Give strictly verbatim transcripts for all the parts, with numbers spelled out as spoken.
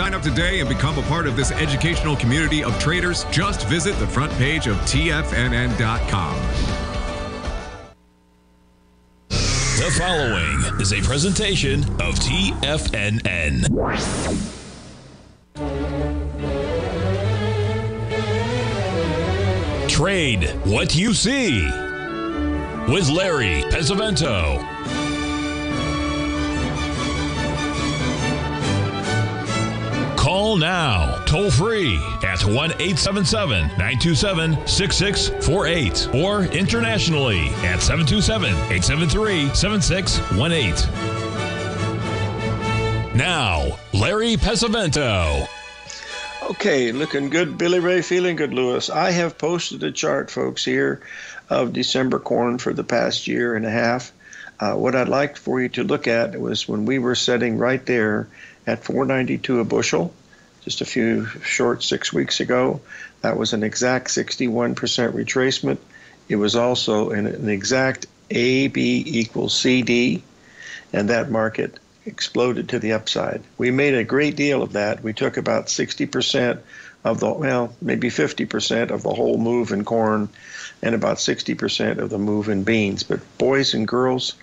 Sign up today and become a part of this educational community of traders. Just visit the front page of T F N N dot com. The following is a presentation of T F N N. Trade what you see with Larry Pesavento. Call now, toll free at one eight seven seven, nine two seven, six six four eight or internationally at seven two seven, eight seven three, seven six one eight. Now, Larry Pesavento. Okay, looking good, Billy Ray, feeling good, Lewis. I have posted a chart, folks, here of December corn for the past year and a half. Uh, what I'd like for you to look at was when we were sitting right there at four ninety-two a bushel. Just a few short six weeks ago, that was an exact sixty-one percent retracement. It was also an, an exact A B equals C D, and that market exploded to the upside. We made a great deal of that. We took about sixty percent of the, well, maybe fifty percent of the whole move in corn and about sixty percent of the move in beans. But boys and girls,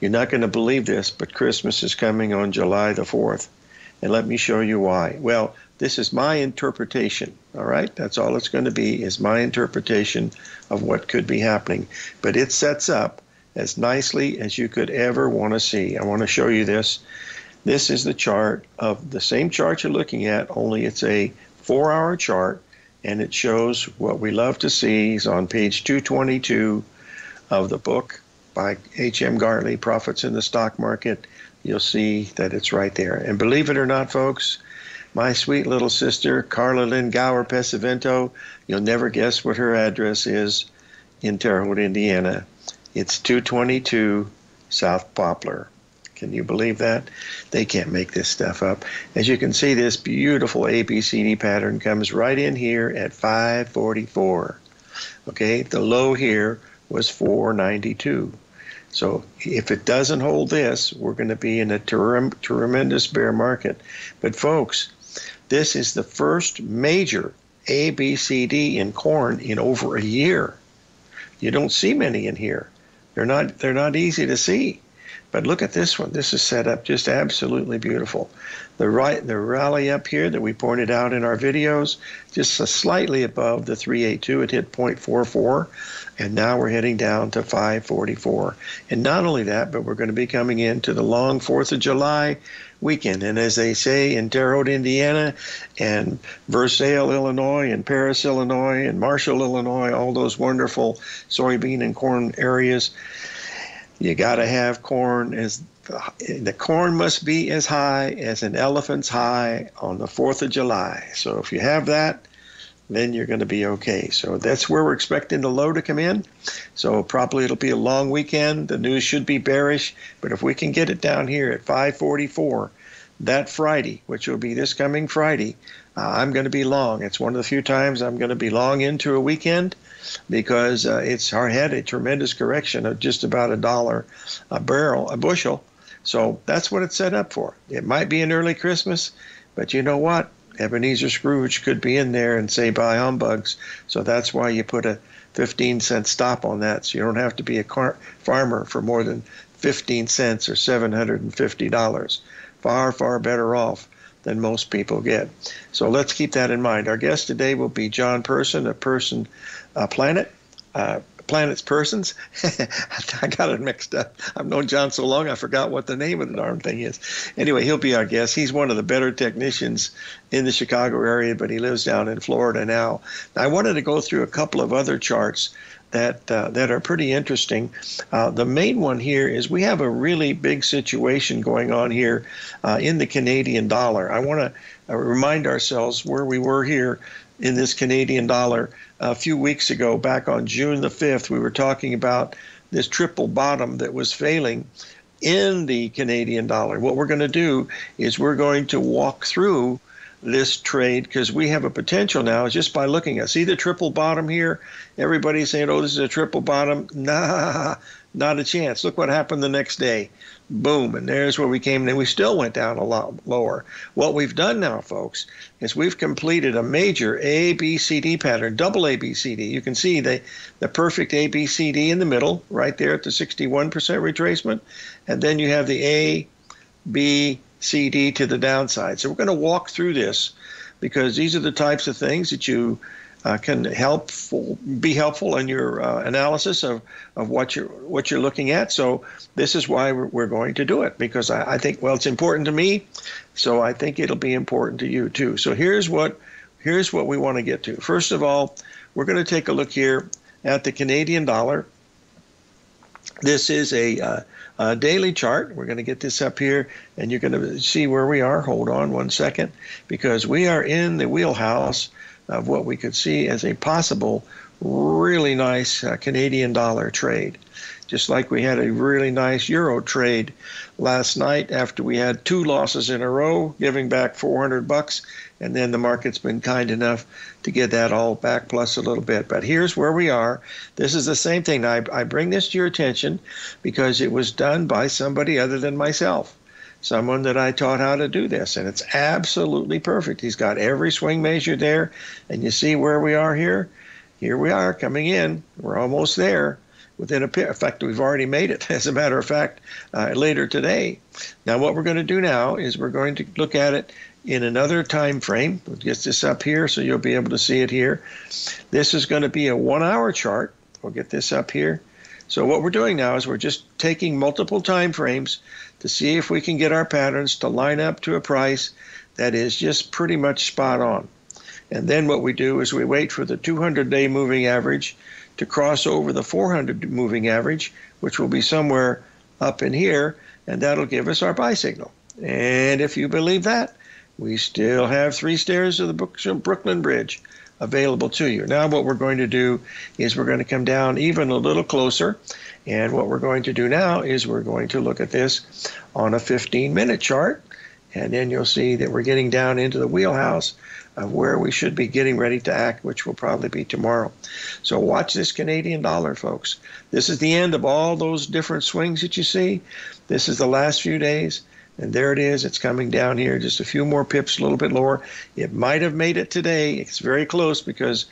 you're not going to believe this, but Christmas is coming on July the fourth. And let me show you why. Well, this is my interpretation, all right? That's all it's going to be, is my interpretation of what could be happening. But it sets up as nicely as you could ever want to see. I want to show you this. This is the chart of the same chart you're looking at, only it's a four-hour chart, and it shows what we love to see. It's on page two twenty-two of the book by H M Gartley, Profits in the Stock Market. You'll see that it's right there. And believe it or not, folks, my sweet little sister, Carla Lynn Gower Pesavento, you'll never guess what her address is in Terre Haute, Indiana. It's two twenty-two South Poplar. Can you believe that? They can't make this stuff up. As you can see, this beautiful A B C D pattern comes right in here at five forty-four. Okay, the low here was four ninety-two. So if it doesn't hold this, we're going to be in a ter- tremendous bear market. But folks, this is the first major A B C D in corn in over a year. You don't see many in here. They're not, they're not easy to see. But look at this one. This is set up just absolutely beautiful. The, right, the rally up here that we pointed out in our videos, just slightly above the three eighty-two. It hit zero point four four, and now we're heading down to five forty-four. And not only that, but we're going to be coming into the long fourth of July weekend. And as they say in Terre Haute, Indiana, and Versailles, Illinois, and Paris, Illinois, and Marshall, Illinois, all those wonderful soybean and corn areas, you got to have corn. As the corn must be as high as an elephant's high on the fourth of July. So if you have that, then you're going to be okay. So that's where we're expecting the low to come in. So probably it'll be a long weekend. The news should be bearish. But if we can get it down here at five forty-four that Friday, which will be this coming Friday, uh, I'm going to be long. It's one of the few times I'm going to be long into a weekend, because uh, it's had a tremendous correction of just about a dollar a barrel, a bushel. So that's what it's set up for. It might be an early Christmas, but you know what? Ebenezer Scrooge could be in there and say, buy humbugs. So that's why you put a fifteen cent stop on that. So you don't have to be a car farmer for more than fifteen cents or seven hundred fifty dollars. Far, far better off than most people get. So let's keep that in mind. Our guest today will be John Person of Person uh, Planet. Uh, Planet's Persons. I got it mixed up. I've known John so long I forgot what the name of the darn thing is. Anyway, he'll be our guest. He's one of the better technicians in the Chicago area, but he lives down in Florida now. I wanted to go through a couple of other charts that uh, that are pretty interesting. Uh, the main one here is we have a really big situation going on here uh, in the Canadian dollar. I want to uh, remind ourselves where we were here in this Canadian dollar a few weeks ago. Back on June the fifth, we were talking about this triple bottom that was failing in the Canadian dollar. What we're going to do is we're going to walk through this trade, because we have a potential now just by looking at, see the triple bottom here? Everybody's saying, oh, this is a triple bottom. Nah, not a chance. Look what happened the next day. Boom, and there's where we came, and we still went down a lot lower. What we've done now, folks, is we've completed a major A B C D pattern, double A B C D. You can see the, the perfect A B C D in the middle, right there at the sixty-one percent retracement, and then you have the A B C D to the downside. So we're going to walk through this because these are the types of things that you uh, can help be helpful in your uh, analysis of, of what you're what you're looking at. So this is why we're, we're going to do it, because I, I think, well, it's important to me, so I think it'll be important to you too. So here's what here's what we want to get to. First of all, we're going to take a look here at the Canadian dollar. This is a uh, Uh, daily chart. We're going to get this up here, and you're going to see where we are. Hold on one second, because we are in the wheelhouse of what we could see as a possible really nice uh, Canadian dollar trade, just like we had a really nice euro trade last night after we had two losses in a row, giving back four hundred bucks, and then the market's been kind enough to get that all back plus a little bit. But here's where we are. This is the same thing. I, I bring this to your attention because it was done by somebody other than myself, someone that I taught how to do this, and it's absolutely perfect. He's got every swing measure there, and you see where we are here? Here we are coming in. We're almost there. Within a in fact, we've already made it, as a matter of fact, uh, later today. Now, what we're going to do now is we're going to look at it in another time frame. We'll get this up here so you'll be able to see it here. This is going to be a one-hour chart. We'll get this up here. So what we're doing now is we're just taking multiple time frames to see if we can get our patterns to line up to a price that is just pretty much spot on. And then what we do is we wait for the two hundred day moving average to cross over the four hundred moving average, which will be somewhere up in here, and that'll give us our buy signal. And if you believe that, we still have three stairs of the Brooklyn Bridge available to you. Now what we're going to do is we're going to come down even a little closer, and what we're going to do now is we're going to look at this on a fifteen minute chart, and then you'll see that we're getting down into the wheelhouse of where we should be getting ready to act, which will probably be tomorrow. So watch this Canadian dollar, folks. This is the end of all those different swings that you see. This is the last few days, and there it is. It's coming down here, just a few more pips, a little bit lower. It might have made it today. It's very close, because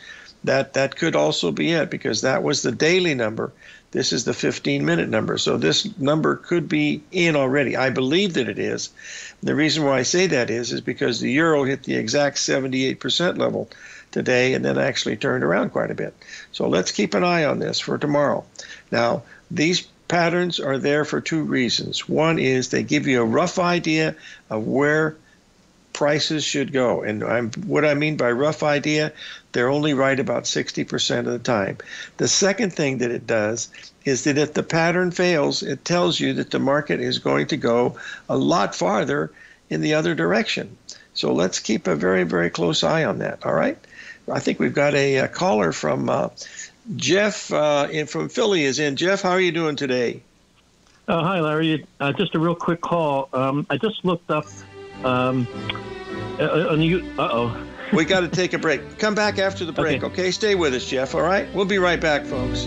that, that could also be it, because that was the daily number. This is the fifteen minute number. So this number could be in already. I believe that it is. The reason why I say that is, is because the euro hit the exact seventy-eight percent level today and then actually turned around quite a bit. So let's keep an eye on this for tomorrow. Now, these patterns are there for two reasons. One is they give you a rough idea of where prices should go. And I'm, what I mean by rough idea, they're only right about sixty percent of the time. The second thing that it does is that if the pattern fails, it tells you that the market is going to go a lot farther in the other direction. So let's keep a very, very close eye on that, all right? I think we've got a, a caller from uh, Jeff uh, in, from Philly is in. Jeff, how are you doing today? Uh, hi, Larry. Uh, just a real quick call. Um, I just looked up Um, uh-oh. We got to take a break. Come back after the break, okay. okay? Stay with us, Jeff, all right? We'll be right back, folks.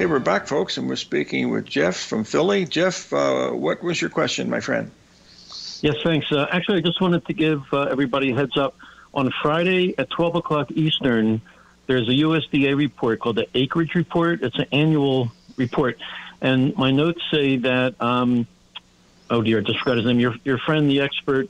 Okay, we're back, folks, and we're speaking with Jeff from Philly. Jeff, uh, what was your question, my friend? Yes, thanks. Uh, actually, I just wanted to give uh, everybody a heads up. On Friday at twelve o'clock Eastern, there's a U S D A report called the Acreage Report. It's an annual report. And my notes say that, um, oh, dear, I just forgot his name. Your, your friend, the expert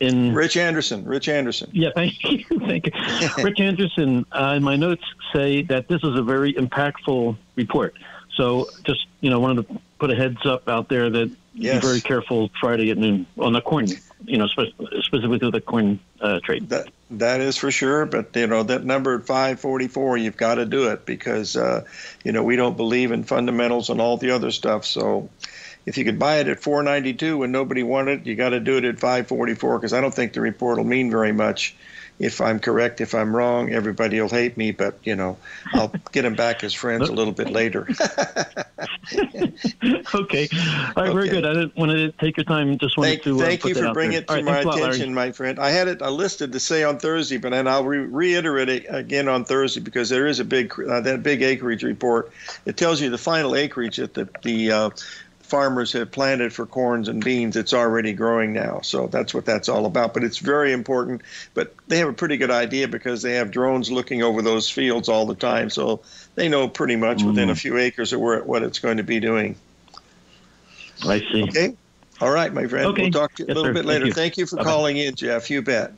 in... Rich Anderson. Rich Anderson. Yeah, thank you. Thank you. Rich Anderson, uh, my notes say that this is a very impactful report. So just, you know, wanted to put a heads up out there that yes. Be very careful Friday at noon on the corn, you know, specifically to the corn uh, trade. That, that is for sure. But, you know, that number five forty-four, you've got to do it because, uh, you know, we don't believe in fundamentals and all the other stuff. So if you could buy it at four ninety-two when nobody wanted it, you got to do it at five forty-four because I don't think the report will mean very much. If I'm correct, if I'm wrong, everybody will hate me, but, you know, I'll get them back as friends a little bit later. Okay. All right, okay. Very good. I didn't want to take your time. Just wanted thank, to uh, Thank put you for bringing it to right, my attention, lot, my friend. I had it I listed to say on Thursday, but and I'll re reiterate it again on Thursday because there is a big uh, that big acreage report. It tells you the final acreage that the, the uh, farmers have planted for corns and beans. It's already growing now. So that's what that's all about. But it's very important. But they have a pretty good idea because they have drones looking over those fields all the time. So they know pretty much mm. within a few acres of where, what it's going to be doing. I see. Okay. All right, my friend. Okay. We'll talk to you yes, a little sir. bit later. Thank you, Thank you for Bye-bye. calling in, Jeff. You bet.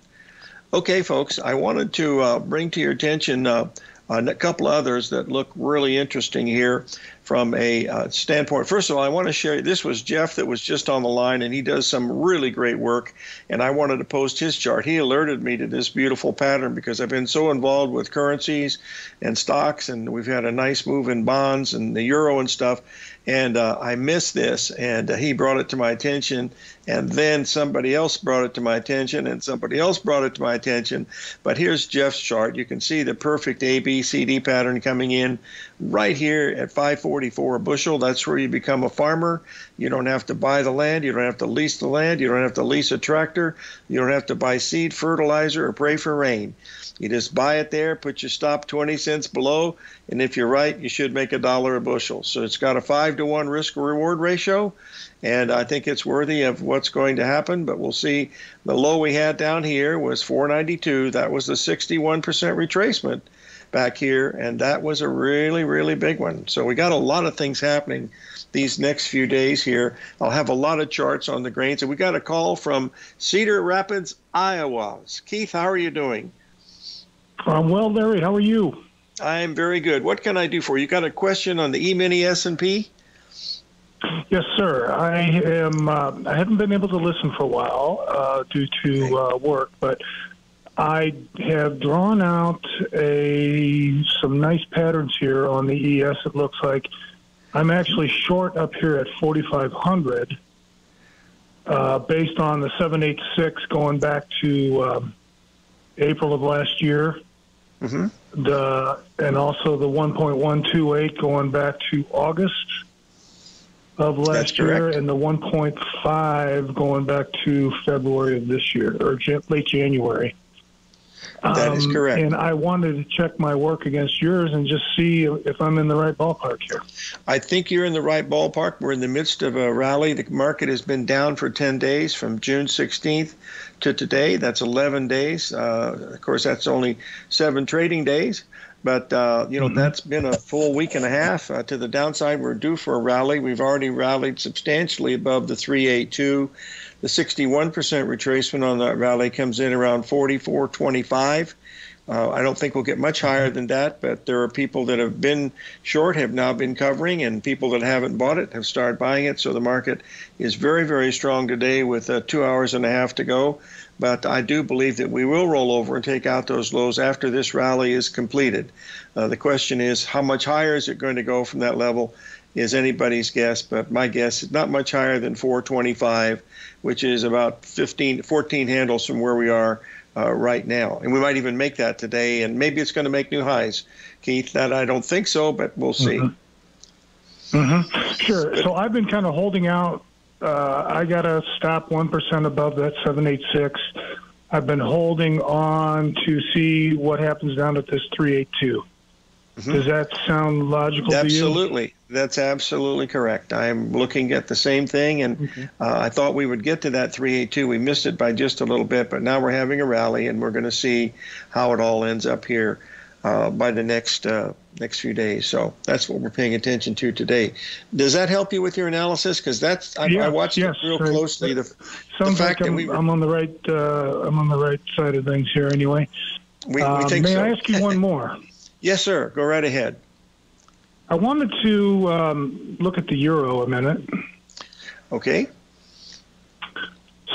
Okay, folks. I wanted to uh, bring to your attention uh, a couple others that look really interesting here. From a uh, standpoint, first of all, I want to share, this was Jeff that was just on the line, and he does some really great work, and I wanted to post his chart. He alerted me to this beautiful pattern because I've been so involved with currencies and stocks, and we've had a nice move in bonds and the euro and stuff, and uh, I missed this, and uh, he brought it to my attention, and then somebody else brought it to my attention, and somebody else brought it to my attention. But here's Jeff's chart. You can see the perfect A B C D pattern coming in right here at five forty-four a bushel. That's where you become a farmer. You don't have to buy the land. You don't have to lease the land. You don't have to lease a tractor. You don't have to buy seed, fertilizer, or pray for rain. You just buy it there, put your stop twenty cents below, and if you're right, you should make a dollar a bushel. So it's got a five to one risk-reward ratio, and I think it's worthy of what's going to happen, but we'll see. The low we had down here was four ninety-two. That was the sixty-one percent retracement back here, and that was a really, really big one. So we got a lot of things happening these next few days here. I'll have a lot of charts on the grains, and we got a call from Cedar Rapids, Iowa. Keith, how are you doing? I'm well, Larry. How are you? I am very good. What can I do for you? You got a question on the E-mini S and P? Yes, sir. I am. Uh, I haven't been able to listen for a while uh, due to uh, work, but I have drawn out a some nice patterns here on the E S. It looks like I'm actually short up here at forty-five hundred, uh, based on the seven eighty-six going back to um, April of last year. Mm-hmm. The and also the one point one two eight going back to August of last year, and the one point five going back to February of this year, or late January. That um, is correct. And I wanted to check my work against yours and just see if I'm in the right ballpark here. I think you're in the right ballpark. We're in the midst of a rally. The market has been down for ten days from June sixteenth to today. That's eleven days. Uh, of course, that's only seven trading days. But, uh, you know, mm-hmm. that's been a full week and a half uh, to the downside. We're due for a rally. We've already rallied substantially above the three eighty-two. The sixty-one percent retracement on that rally comes in around forty-four twenty-five. Uh, I don't think we'll get much higher than that, but there are people that have been short have now been covering, and people that haven't bought it have started buying it. So the market is very, very strong today with uh, two hours and a half to go. But I do believe that we will roll over and take out those lows after this rally is completed. Uh, the question is, how much higher is it going to go from that level? Is anybody's guess, but my guess is not much higher than four twenty-five, which is about fifteen, fourteen handles from where we are uh, right now. And we might even make that today, and maybe it's going to make new highs. Keith, that I don't think so, but we'll see. Mm-hmm. Mm-hmm. Sure. But, so I've been kind of holding out. Uh, I got to stop one percent above that seven eighty-six. I've been holding on to see what happens down at this three eighty-two. Mm-hmm. Does that sound logical to you? Absolutely. That's absolutely correct. I'm looking at the same thing, and mm-hmm. uh, I thought we would get to that three eighty-two. We missed it by just a little bit, but now we're having a rally, and we're going to see how it all ends up here uh, by the next uh, next few days. So that's what we're paying attention to today. Does that help you with your analysis? Because that's I, yes, I watched yes, it real right. closely. The, the fact like I'm, that we were, I'm on the right uh, I'm on the right side of things here anyway. We, uh, we think may so. I ask you one more? Yes, sir. Go right ahead. I wanted to um, look at the euro a minute. Okay.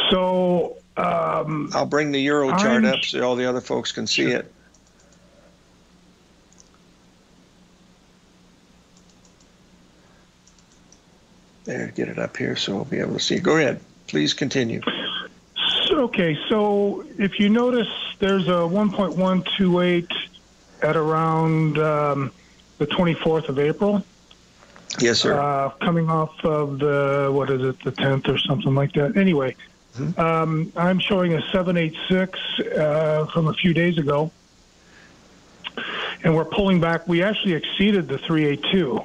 So um, I'll bring the euro I'm, chart up so all the other folks can see sure. it. There, get it up here so we'll be able to see. Go ahead. Please continue. So, okay. So if you notice, there's a one point one two eight. at around um, the twenty-fourth of April. Yes, sir. Uh, coming off of the, what is it, the tenth or something like that. Anyway, mm-hmm. um, I'm showing a seven eighty-six uh, from a few days ago, and we're pulling back. We actually exceeded the three eighty-two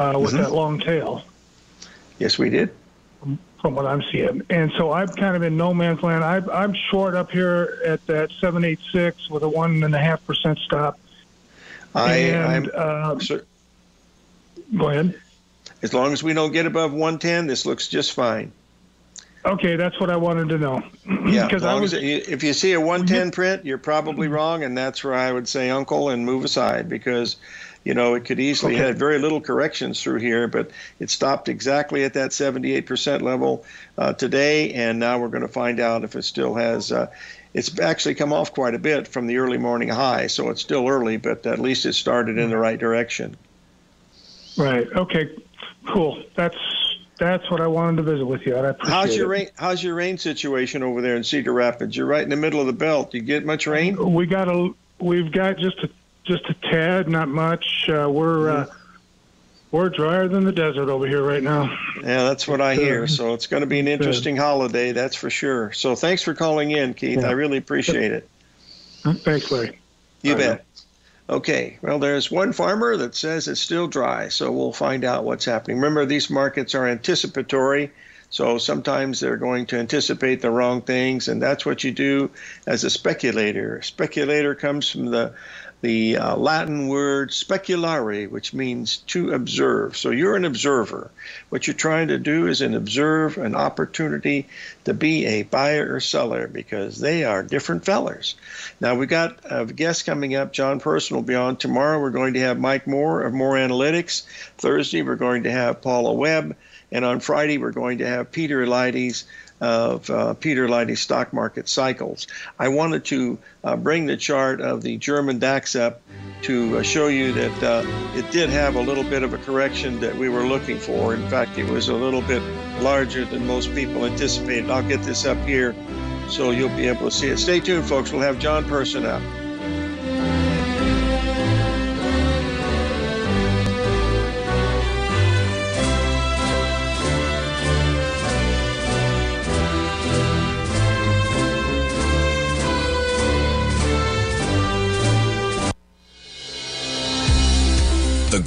uh, with mm-hmm. that long tail. Yes, we did. From what I'm seeing. And so I've kind of in no man's land. I've, I'm short up here at that seven eighty-six with a one and a half percent stop. I am. Um, go ahead. As long as we don't get above one ten, this looks just fine. Okay, that's what I wanted to know. Yeah, because I was, it, if you see a one ten print, you're probably wrong, and that's where I would say, uncle, and move aside, because, you know, it could easily okay. have very little corrections through here, but it stopped exactly at that seventy-eight percent level uh, today, and now we're going to find out if it still has uh, – it's actually come off quite a bit from the early morning high, so it's still early, but at least it started in the right direction. Right. Okay. Cool. That's that's what I wanted to visit with you. I appreciate how's your it. rain? How's your rain situation over there in Cedar Rapids? You're right in the middle of the belt. Do you get much rain? We got a. We've got just a just a tad, not much. Uh, we're. Uh, We're drier than the desert over here right now. Yeah, that's what I hear. So it's going to be an interesting holiday, that's for sure. So thanks for calling in, Keith. Yeah. I really appreciate it. Thanks, Larry. You bet. Okay. Well, there's one farmer that says it's still dry, so we'll find out what's happening. Remember, these markets are anticipatory, so sometimes they're going to anticipate the wrong things, and that's what you do as a speculator. A speculator comes from the The uh, Latin word speculare, which means to observe. So you're an observer. What you're trying to do is an observe an opportunity to be a buyer or seller, because they are different fellers. Now, we got a guest coming up. John Person will be on tomorrow. We're going to have Mike Moore of Moore Analytics. Thursday, we're going to have Paula Webb. And on Friday, we're going to have Peter Eliades of uh, Peter Eliades' Stock Market Cycles. I wanted to uh, bring the chart of the German DAX up to uh, show you that uh, it did have a little bit of a correction that we were looking for. In fact, it was a little bit larger than most people anticipated. I'll get this up here so you'll be able to see it. Stay tuned, folks. We'll have John Person up. The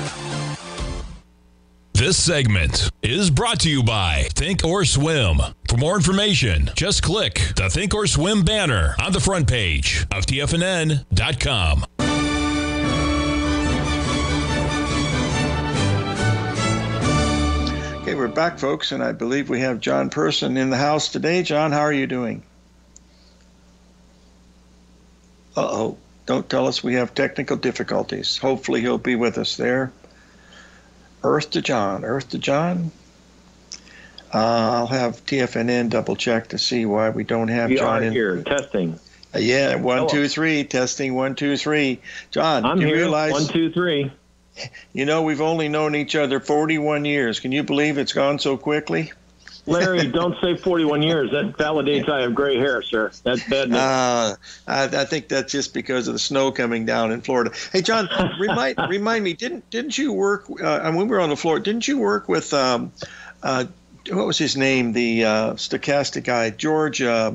This segment is brought to you by Thinkorswim. For more information, just click the Thinkorswim banner on the front page of T F N N dot com. Okay, we're back, folks, and I believe we have John Person in the house today. John, how are you doing? Uh-oh, don't tell us we have technical difficulties. Hopefully he'll be with us there. Earth to John, Earth to John. Uh, I'll have T F N N double check to see why we don't have we John are in here. Testing. Uh, yeah, one, Hello. two, three. Testing, one, two, three. John, I'm do you here. realize? One, two, three. You know, we've only known each other forty-one years. Can you believe it's gone so quickly? Larry, don't say forty-one years. That validates I have gray hair, sir. That's bad news. Uh, I, I think that's just because of the snow coming down in Florida. Hey, John, remind remind me, didn't didn't you work, uh, when we were on the floor, didn't you work with, um, uh, what was his name, the uh, stochastic guy, George uh,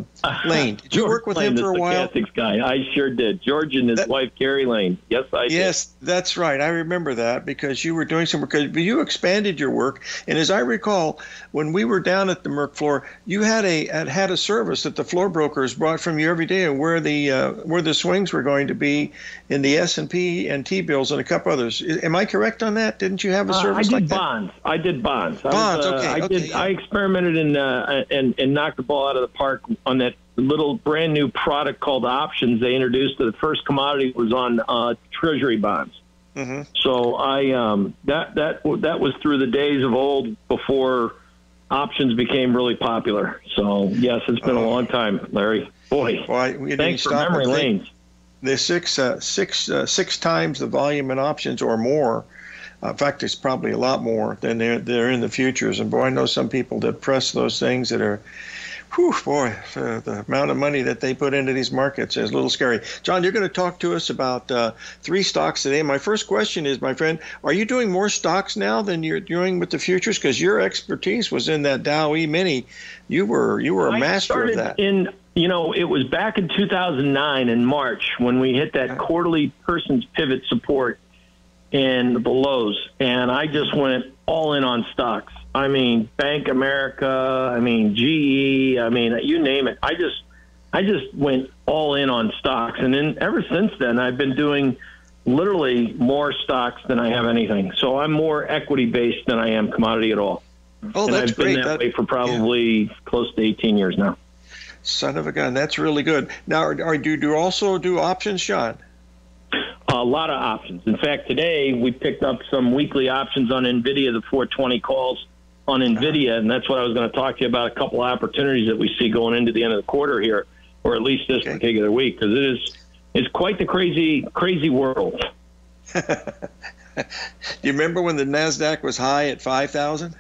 Lane? Did you George work with Lane, him for a while? The stochastics guy. I sure did. George and his that, wife, Carrie Lane. Yes, I yes, did. Yes, that's right. I remember that because you were doing some work. You expanded your work. And as I recall, when we were down at the Merck floor, you had a had a service that the floor brokers brought from you every day and where the, uh, where the swings were going to be in the S and P and T-bills and a couple others. Am I correct on that? Didn't you have a service uh, like bonds. that? I did bonds. I did bonds. Bonds, okay. Uh, I okay. Did, I experimented and, uh, and and knocked the ball out of the park on that little brand new product called options they introduced. The first commodity was on uh, Treasury bonds. Mm-hmm. So I um, that that that was through the days of old before options became really popular. So yes, it's been oh. a long time, Larry. Boy, well, thanks for memory lanes. There's six uh, six uh, six times the volume in options or more. Uh, in fact, it's probably a lot more than they're, they're in the futures. And, boy, I know some people that press those things that are, whew, boy, uh, the amount of money that they put into these markets is a little scary. John, you're going to talk to us about uh, three stocks today. My first question is, my friend, are you doing more stocks now than you're doing with the futures? Because your expertise was in that Dow E-mini. You were you were a I master of that. In, you know, it was back in two thousand nine in March when we hit that quarterly person's pivot support and the lows, and I just went all in on stocks. I mean, Bank America, I mean, G E, I mean, you name it. I just I just went all in on stocks, and then ever since then, I've been doing literally more stocks than I have anything. So I'm more equity-based than I am commodity at all. Oh, and that's I've been great. that, that way for probably yeah. close to eighteen years now. Son of a gun, that's really good. Now, are, are, do you also do options, John? A lot of options. In fact, today we picked up some weekly options on NVIDIA, the four twenty calls on NVIDIA, and that's what I was going to talk to you about, a couple of opportunities that we see going into the end of the quarter here, or at least this okay. particular week, because it is it's quite the crazy, crazy world. Do you remember when the NASDAQ was high at five thousand?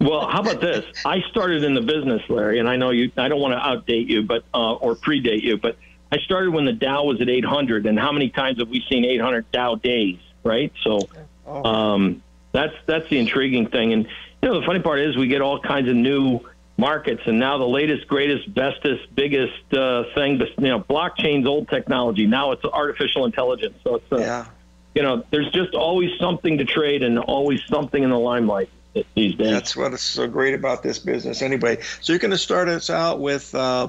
Well, how about this? I started in the business, Larry, and I know you. I don't want to outdate you but uh, or predate you, but I started when the Dow was at eight hundred, and how many times have we seen eight hundred Dow days, right? So um, that's that's the intriguing thing. And, you know, the funny part is we get all kinds of new markets, and now the latest, greatest, bestest, biggest uh, thing, you know, blockchain's old technology. Now it's artificial intelligence. So, it's, uh, yeah. you know, there's just always something to trade and always something in the limelight these days. That's what's so great about this business anyway. So you're going to start us out with uh,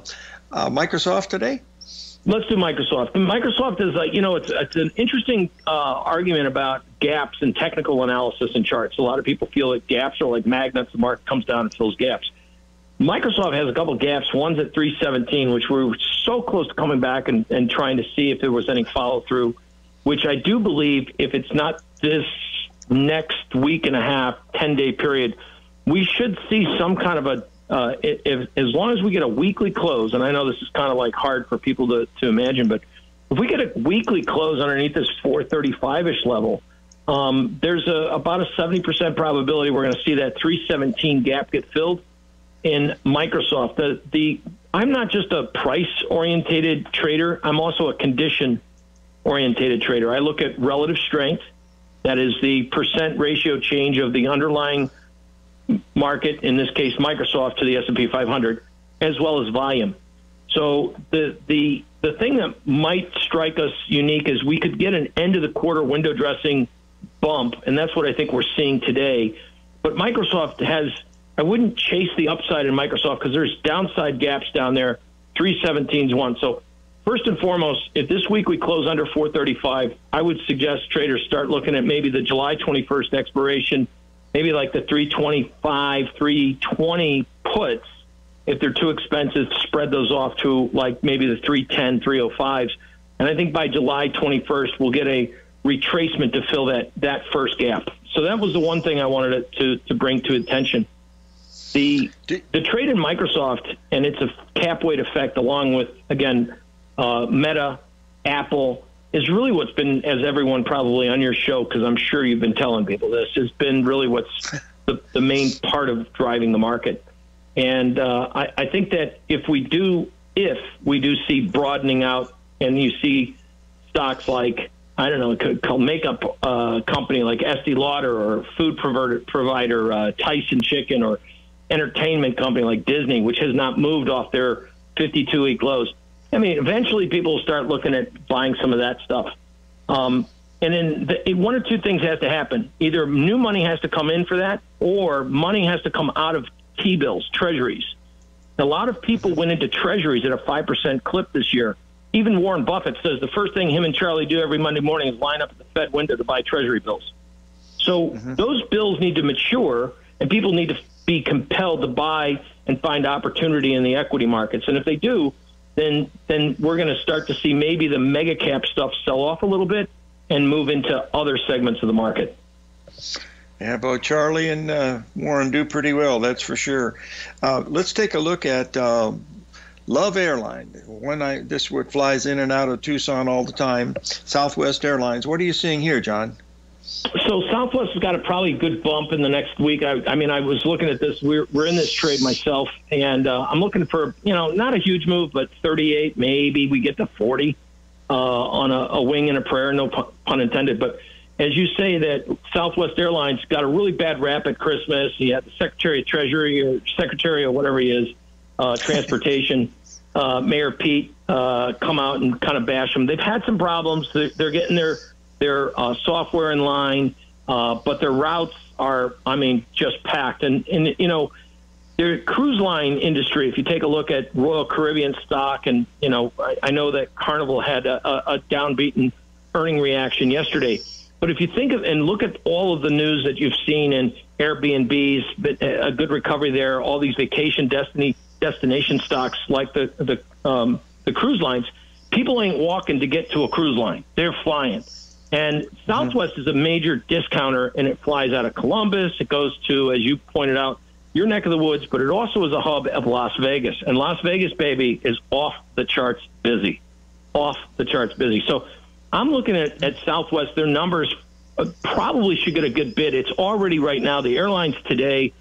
uh, Microsoft today? Let's do Microsoft. Microsoft is like, you know, it's, it's an interesting uh, argument about gaps in technical analysis and charts. A lot of people feel that gaps are like magnets. The market comes down and fills gaps. Microsoft has a couple gaps. One's at three seventeen, which we were so close to coming back and, and trying to see if there was any follow-through, which I do believe if it's not this next week and a half, ten-day period, we should see some kind of a Uh, if, as long as we get a weekly close, and I know this is kind of like hard for people to, to imagine, but if we get a weekly close underneath this four thirty-five-ish level, um, there's a, about a seventy percent probability we're going to see that three seventeen gap get filled in Microsoft. The, the I'm not just a price-orientated trader. I'm also a condition-orientated trader. I look at relative strength. That is the percent ratio change of the underlying market, in this case Microsoft, to the S and P five hundred, as well as volume. So the the the thing that might strike us unique is we could get an end of the quarter window dressing bump, and that's what I think we're seeing today. But Microsoft has, I wouldn't chase the upside in Microsoft because there's downside gaps down there. three seventeen's one. So first and foremost, if this week we close under four thirty-five, I would suggest traders start looking at maybe the July twenty-first expiration maybe like the three twenty-five, three twenty puts, if they're too expensive, spread those off to like maybe the three ten, three oh fives. And I think by July twenty-first, we'll get a retracement to fill that, that first gap. So that was the one thing I wanted to, to, to bring to attention. The, the trade in Microsoft and its a cap weight effect, along with, again, uh, Meta, Apple, is really what's been, as everyone probably on your show, because I'm sure you've been telling people this, has been really what's the, the main part of driving the market. And uh, I, I think that if we do, if we do see broadening out, and you see stocks like, I don't know, it could call makeup uh, company like Estee Lauder, or food provider uh, Tyson Chicken, or entertainment company like Disney, which has not moved off their fifty-two week lows. I mean, eventually people will start looking at buying some of that stuff. Um, and then the, one or two things has to happen. Either new money has to come in for that, or money has to come out of T-bills, treasuries. A lot of people went into treasuries at a five percent clip this year. Even Warren Buffett says the first thing him and Charlie do every Monday morning is line up at the Fed window to buy treasury bills. So mm-hmm. those bills need to mature, and people need to be compelled to buy and find opportunity in the equity markets. And if they do, then then we're going to start to see maybe the mega cap stuff sell off a little bit and move into other segments of the market. Yeah, both Charlie and uh, Warren do pretty well, that's for sure. Uh, let's take a look at uh, Love Airline. When I, this what flies in and out of Tucson all the time, Southwest Airlines. What are you seeing here, John? So Southwest has got a probably good bump in the next week. I, I mean, I was looking at this. We're, we're in this trade myself, and uh, I'm looking for, you know, not a huge move, but thirty-eight, maybe we get to forty uh, on a, a wing and a prayer, no pun intended. But as you say, that Southwest Airlines got a really bad rap at Christmas. You had the Secretary of Treasury or Secretary of whatever he is, uh, Transportation, uh, Mayor Pete, uh, come out and kind of bash them. They've had some problems. They're, they're getting their their uh, software in line, uh, but their routes are, I mean, just packed. And, and you know, their cruise line industry, if you take a look at Royal Caribbean stock, and, you know, I, I know that Carnival had a, a downbeaten earning reaction yesterday. But if you think of and look at all of the news that you've seen in Airbnbs, a good recovery there, all these vacation destiny destination stocks like the the, um, the cruise lines, people ain't walking to get to a cruise line. They're flying. And Southwest mm-hmm. is a major discounter, and it flies out of Columbus. It goes to, as you pointed out, your neck of the woods, but it also is a hub of Las Vegas. And Las Vegas, baby, is off the charts busy, off the charts busy. So I'm looking at, at Southwest. Their numbers probably should get a good bid. It's already right now. The airlines today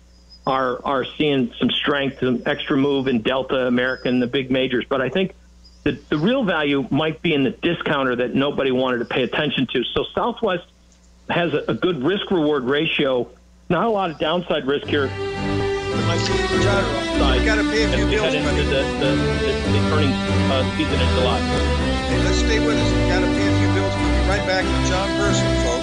are are seeing some strength, some extra move in Delta, American, the big majors. But I think the, the real value might be in the discounter that nobody wanted to pay attention to. So Southwest has a, a good risk-reward ratio. Not a lot of downside risk here. You've got to pay a few bills, buddy. The, the, the, the earnings uh, season in July. Hey, let's stay with us. We've got to pay a few bills. We'll be right back to John Person, folks.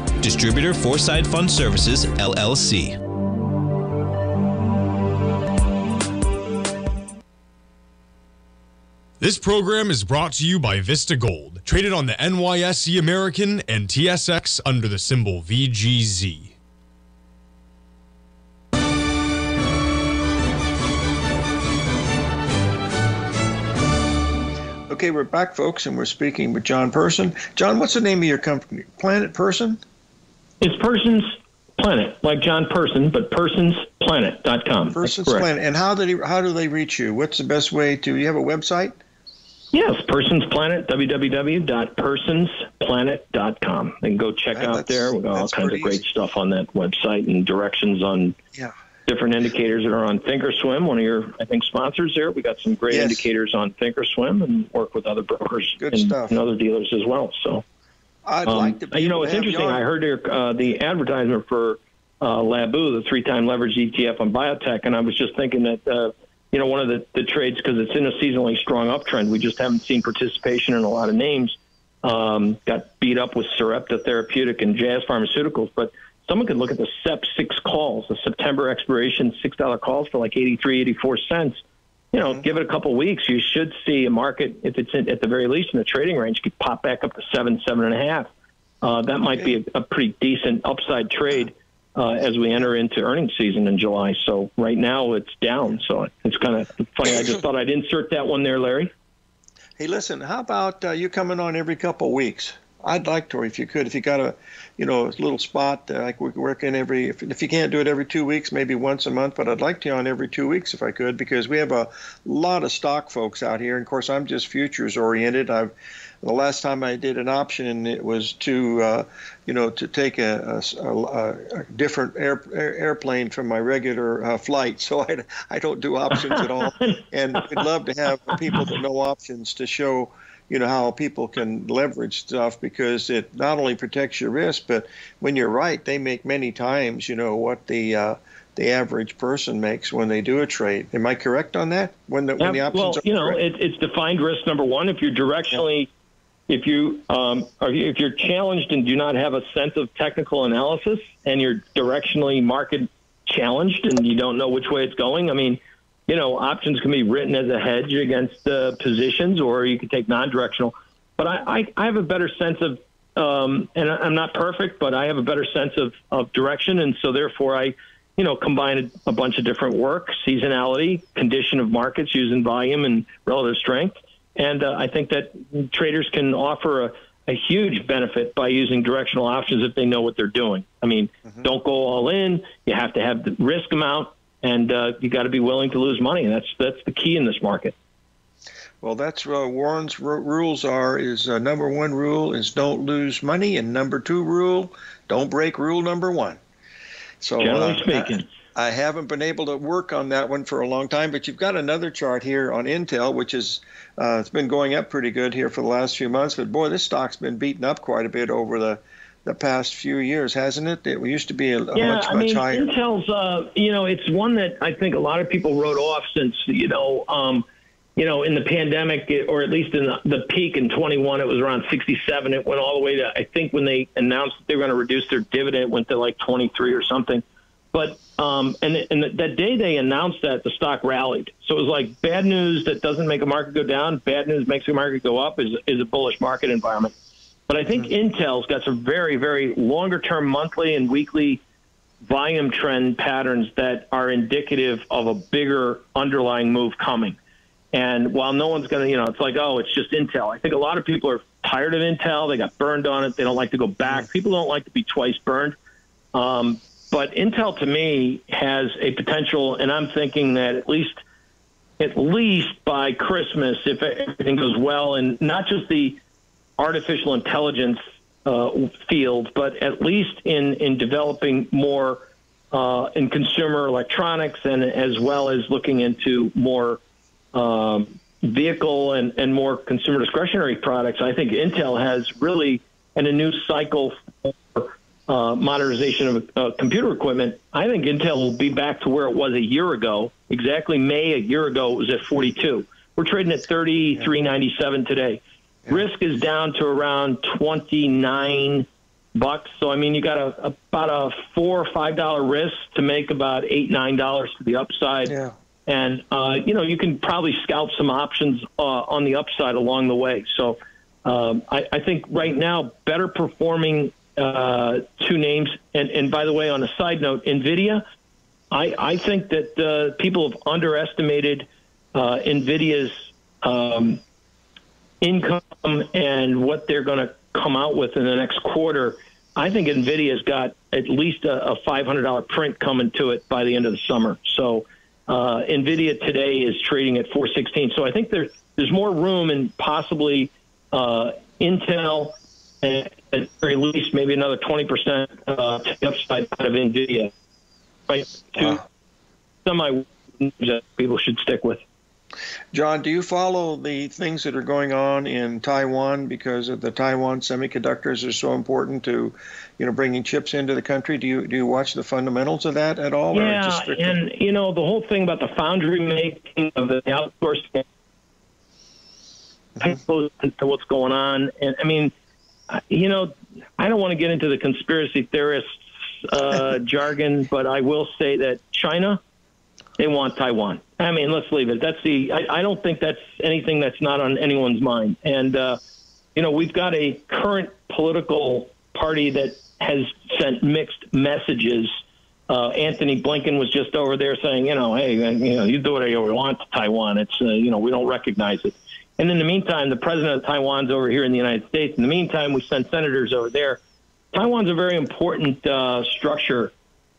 Distributor Foreside Fund Services, L L C. This program is brought to you by Vista Gold, traded on the N Y S E American and T S X under the symbol V G Z. Okay, we're back, folks, and we're speaking with John Person. John, what's the name of your company? Planet Person? It's Person's Planet, like John Person, but persons planet dot com. Person's Planet. And how did he, how do they reach you? What's the best way to? You have a website? Yes, Person's Planet, w w w dot persons planet dot com. They can go check yeah, out there. We've got all kinds of great easy. stuff on that website and directions on yeah. different indicators that are on Thinkorswim, one of your, I think, sponsors there. We got some great yes. indicators on Thinkorswim and work with other brokers Good and, stuff. and other dealers as well. So. I'd um, like to be you know, it's interesting. I heard your, uh, the advertisement for uh, L A B U, the three-time leverage E T F on biotech, and I was just thinking that, uh, you know, one of the, the trades, because it's in a seasonally strong uptrend, we just haven't seen participation in a lot of names, um, got beat up with Sarepta Therapeutic and Jazz Pharmaceuticals, but someone could look at the S E P six calls, the September expiration six dollar calls for like eighty-three, eighty-four cents. You know, give it a couple weeks. You should see a market, if it's in, at the very least in the trading range, could pop back up to seven, seven and a half. Uh, that might be a, a pretty decent upside trade uh, as we enter into earnings season in July. So right now it's down. So it's kind of funny. I just thought I'd insert that one there, Larry. Hey, listen, how about uh, you coming on every couple of weeks? I'd like to, if you could, if you got a, you know, a little spot that I could work in every, if, if you can't do it every two weeks, maybe once a month, but I'd like to on every two weeks if I could, because we have a lot of stock folks out here. And of course, I'm just futures oriented. I've, the last time I did an option, it was to, uh, you know, to take a, a, a, a different air, air, airplane from my regular uh, flight. So I, I don't do options at all. And we'd love to have people that know options to show, you know, how people can leverage stuff, because it not only protects your risk, but when you're right, they make many times, you know, what the uh, the average person makes when they do a trade. Am I correct on that? When the, yeah, when the options well, are you know, it, it's defined risk number one. If you're directionally, yeah. if you um, are, if you're challenged and do not have a sense of technical analysis, and you're directionally market challenged and you don't know which way it's going, I mean. You know, options can be written as a hedge against uh, positions, or you can take non-directional. But I, I, I have a better sense of, um, and I, I'm not perfect, but I have a better sense of, of direction. And so therefore I, you know, combine a, a bunch of different work, seasonality, condition of markets using volume and relative strength. And uh, I think that traders can offer a, a huge benefit by using directional options if they know what they're doing. I mean, mm-hmm. don't go all in. You have to have the risk amount. And uh, you got to be willing to lose money. And that's that's the key in this market. Well, that's uh, Warren's r rules are is uh, number one rule is don't lose money, and number two rule, don't break rule number one. So generally uh, speaking, I haven't been able to work on that one for a long time, but you've got another chart here on Intel, which is uh, it's been going up pretty good here for the last few months. But boy, this stock's been beaten up quite a bit over the the past few years, hasn't it? It used to be a, a yeah, much, I much mean, higher. Intel's, uh, you know, it's one that I think a lot of people wrote off since, you know, um, you know, in the pandemic, or at least in the, the peak in twenty-one, it was around sixty-seven. It went all the way to, I think when they announced that they were going to reduce their dividend, it went to like twenty-three or something. But um, and, and that day they announced that, the stock rallied. So it was like bad news that doesn't make a market go down. Bad news makes a market go up is, is a bullish market environment. But I think mm-hmm. Intel's got some very, very longer-term monthly and weekly volume trend patterns that are indicative of a bigger underlying move coming. And while no one's going to, you know, it's like, oh, it's just Intel. I think a lot of people are tired of Intel. They got burned on it. They don't like to go back. Mm-hmm. People don't like to be twice burned. Um, but Intel, to me, has a potential, and I'm thinking that at least, at least by Christmas, if everything goes well, and not just the artificial intelligence uh, field, but at least in, in developing more uh, in consumer electronics, and as well as looking into more um, vehicle and, and more consumer discretionary products, I think Intel has really, and a new cycle for uh, modernization of uh, computer equipment, I think Intel will be back to where it was a year ago. Exactly May a year ago, it was at forty-two. We're trading at thirty-three ninety-seven today. Yeah. Risk is down to around twenty-nine bucks. So, I mean, you got a, about a four or five dollar risk to make about eight, nine dollars to the upside. Yeah. And, uh, you know, you can probably scalp some options uh, on the upside along the way. So um, I, I think right now, better performing uh, two names. And, and by the way, on a side note, NVIDIA, I, I think that uh, people have underestimated uh, NVIDIA's um, income and what they're going to come out with in the next quarter. I think NVIDIA's got at least a, a five hundred dollar print coming to it by the end of the summer. So uh, NVIDIA today is trading at four sixteen. So I think there, there's more room, and possibly uh, Intel, and at the very least, maybe another twenty percent uh, to the upside out of NVIDIA. Right? Wow. Semi that people should stick with. John, do you follow the things that are going on in Taiwan, because of the Taiwan semiconductors are so important to, you know, bringing chips into the country? Do you do you watch the fundamentals of that at all? Yeah, or just strictly... and you know the whole thing about the foundry making of the outsourcing, I suppose, to what's going on. And I mean, you know, I don't want to get into the conspiracy theorists uh, jargon, but I will say that China, they want Taiwan. I mean, let's leave it. That's the. I, I don't think that's anything that's not on anyone's mind. And, uh, you know, we've got a current political party that has sent mixed messages. Uh, Anthony Blinken was just over there saying, you know, hey, you know, you do whatever you want to Taiwan. It's, uh, you know, we don't recognize it. And in the meantime, the president of Taiwan's over here in the United States. In the meantime, we send senators over there. Taiwan's a very important uh, structure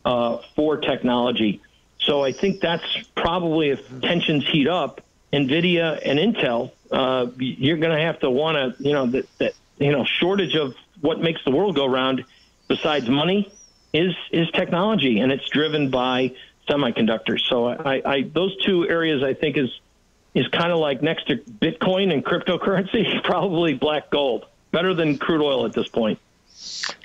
uh, for technology. So I think that's probably, if tensions heat up, NVIDIA and Intel, uh, you're going to have to want to, you know, that, that, you know, shortage of what makes the world go round besides money is is technology, and it's driven by semiconductors. So I, I those two areas, I think, is is kind of like next to Bitcoin and cryptocurrency, probably black gold, better than crude oil at this point.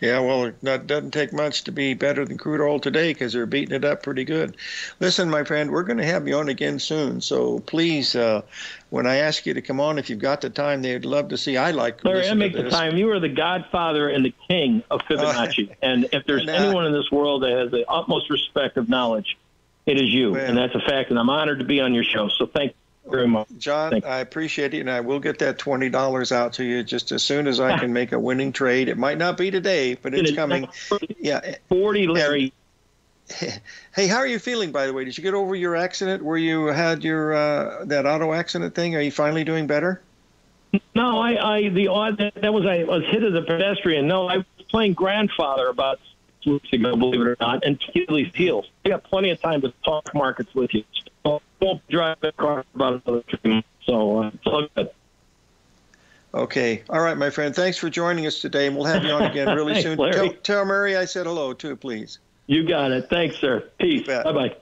Yeah, well, it doesn't take much to be better than crude oil today, because they're beating it up pretty good. Listen, my friend, we're going to have you on again soon. So please, uh, when I ask you to come on, if you've got the time, they'd love to see. I like Larry, I make the time. You are the godfather and the king of Fibonacci. Uh, and if there's and anyone I, in this world that has the utmost respect of knowledge, it is you. Well, and that's a fact. And I'm honored to be on your show. So thank you. John, I appreciate it, and I will get that twenty dollars out to you just as soon as I can make a winning trade. It might not be today, but it's coming. Yeah, forty, Larry. And, hey, how are you feeling, by the way? Did you get over your accident where you had your uh, that auto accident thing? Are you finally doing better? No, I, I the that was I was hit as a pedestrian. No, I was playing grandfather about two weeks ago, believe it or not, and Achilles heels. I got plenty of time to talk markets with you. I won't drive that car for about another three months, so uh, it's all good. Okay. All right, my friend. Thanks for joining us today, and we'll have you on again really soon. Thanks, Larry. Tell, tell Murray I said hello, too, please. You got it. Thanks, sir. Peace. Bye-bye.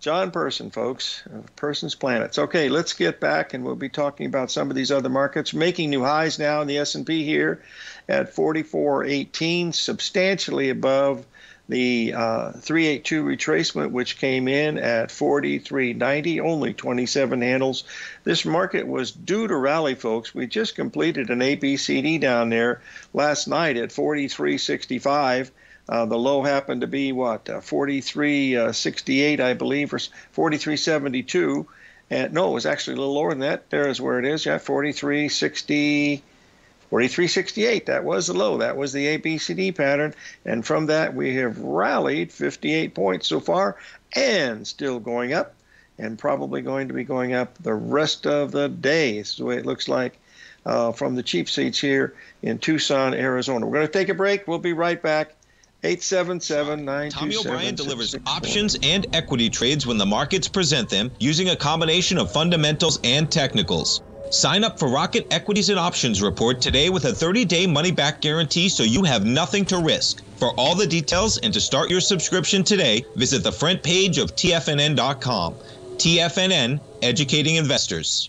John Person, folks, Person's Planets. Okay, let's get back, and we'll be talking about some of these other markets. Making new highs now in the S and P here at forty-four eighteen, substantially above the uh, three eighty-two retracement, which came in at forty-three ninety, only twenty-seven handles. This market was due to rally, folks. We just completed an A B C D down there last night at forty-three sixty-five. Uh, the low happened to be, what, uh, forty-three sixty-eight, uh, I believe, or forty-three seventy-two. And no, it was actually a little lower than that. There is where it is. Yeah, forty-three sixty, forty-three sixty-eight. That was the low. That was the A B C D pattern. And from that, we have rallied fifty-eight points so far and still going up, and probably going to be going up the rest of the day. This is the way it looks like. Uh, from the cheap seats here in Tucson, Arizona. We're going to take a break. We'll be right back. eight seven seven, nine two seven, six six four. Tommy O'Brien delivers options and equity trades when the markets present them, using a combination of fundamentals and technicals. Sign up for Rocket Equities and Options Report today with a thirty-day money-back guarantee, so you have nothing to risk. For all the details and to start your subscription today, visit the front page of T F N N dot com. T F N N, educating investors.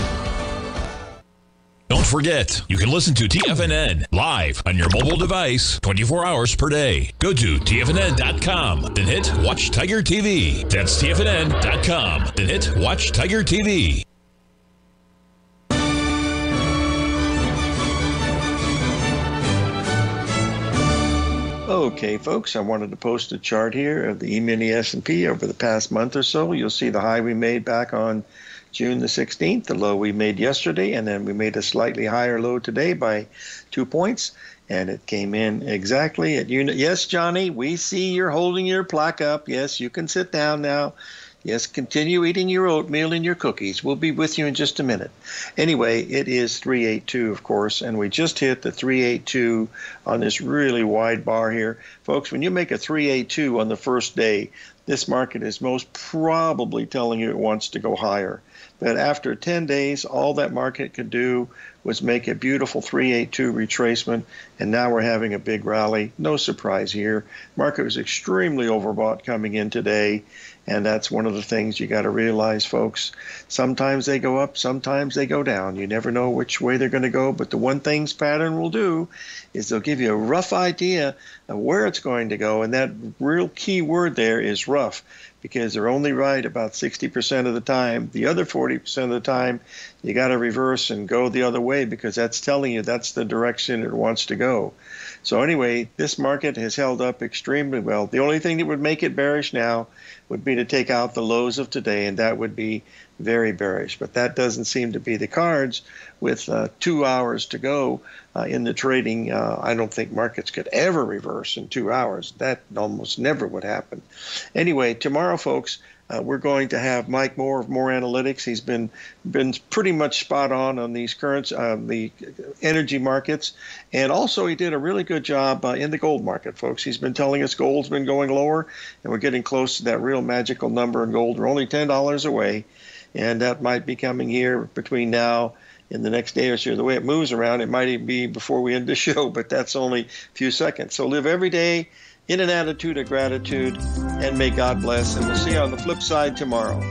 Don't forget, you can listen to T F N N live on your mobile device twenty-four hours per day. Go to T F N N dot com, then hit Watch Tiger T V. That's T F N N dot com, then hit Watch Tiger T V. Okay, folks, I wanted to post a chart here of the E-mini S and P over the past month or so. You'll see the high we made back on June the sixteenth, the low we made yesterday, and then we made a slightly higher low today by two points, and it came in exactly at unit. Yes, Johnny, we see you're holding your plaque up. Yes, you can sit down now. Yes, continue eating your oatmeal and your cookies. We'll be with you in just a minute. Anyway, it is three eighty-two, of course, and we just hit the three eighty-two on this really wide bar here. Folks, when you make a three eighty-two on the first day, this market is most probably telling you it wants to go higher. that after ten days, all that market could do was make a beautiful three eighty-two retracement, and now we're having a big rally. No surprise here. Market was extremely overbought coming in today, and that's one of the things you got to realize, folks. Sometimes they go up, sometimes they go down. You never know which way they're going to go, but the one thing's pattern will do is they'll give you a rough idea of where it's going to go, and that real key word there is rough, because they're only right about sixty percent of the time. The other forty percent of the time, you got to reverse and go the other way, because that's telling you that's the direction it wants to go. So anyway, this market has held up extremely well. The only thing that would make it bearish now would be to take out the lows of today, and that would be very bearish. But that doesn't seem to be the cards with uh, two hours to go uh, in the trading. Uh, I don't think markets could ever reverse in two hours. That almost never would happen. Anyway, tomorrow, folks, Uh, we're going to have Mike Moore of Moore Analytics. He's been been pretty much spot on on these currents, uh, the energy markets, and also he did a really good job uh, in the gold market, folks. He's been telling us gold's been going lower, and we're getting close to that real magical number in gold. We're only ten dollars away, and that might be coming here between now in the next day or so. The way it moves around, it might even be before we end the show, but that's only a few seconds. So live every day in an attitude of gratitude, and may God bless, and we'll see you on the flip side tomorrow.